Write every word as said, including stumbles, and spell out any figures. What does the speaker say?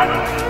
I